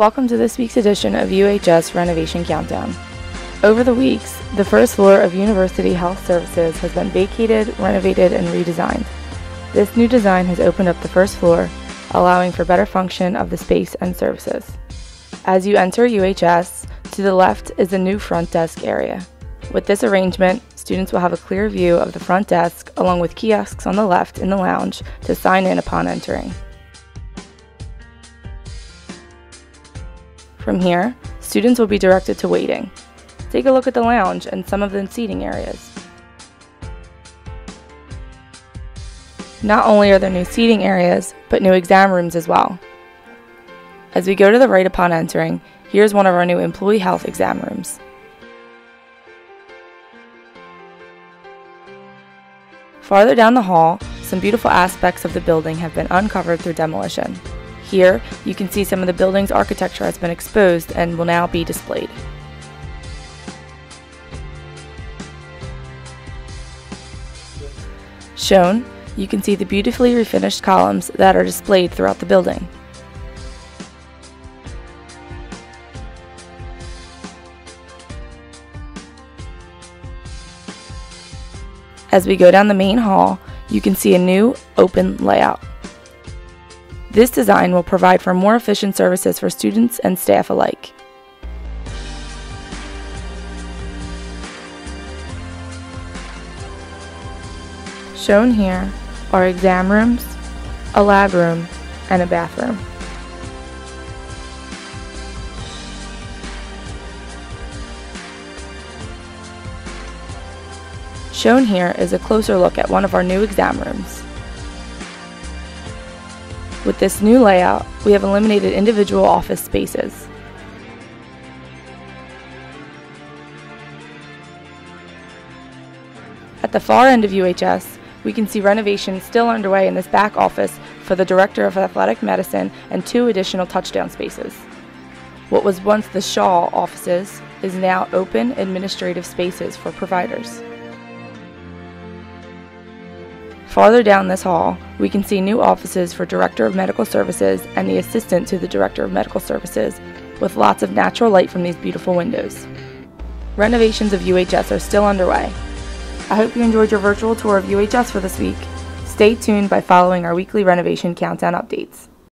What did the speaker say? Welcome to this week's edition of UHS Renovation Countdown. Over the weeks, the first floor of University Health Services has been vacated, renovated, and redesigned. This new design has opened up the first floor, allowing for better function of the space and services. As you enter UHS, to the left is the new front desk area. With this arrangement, students will have a clear view of the front desk along with kiosks on the left in the lounge to sign in upon entering. From here, students will be directed to waiting. Take a look at the lounge and some of the seating areas. Not only are there new seating areas, but new exam rooms as well. As we go to the right upon entering, here's one of our new employee health exam rooms. Farther down the hall, some beautiful aspects of the building have been uncovered through demolition. Here, you can see some of the building's architecture has been exposed and will now be displayed. Shown, you can see the beautifully refinished columns that are displayed throughout the building. As we go down the main hall, you can see a new open layout. This design will provide for more efficient services for students and staff alike. Shown here are exam rooms, a lab room, and a bathroom. Shown here is a closer look at one of our new exam rooms. With this new layout, we have eliminated individual office spaces. At the far end of UHS, we can see renovations still underway in this back office for the Director of Athletic Medicine and 2 additional touchdown spaces. What was once the Shaw offices is now open administrative spaces for providers. Farther down this hall, we can see new offices for Director of Medical Services and the Assistant to the Director of Medical Services, with lots of natural light from these beautiful windows. Renovations of UHS are still underway. I hope you enjoyed your virtual tour of UHS for this week. Stay tuned by following our weekly renovation countdown updates.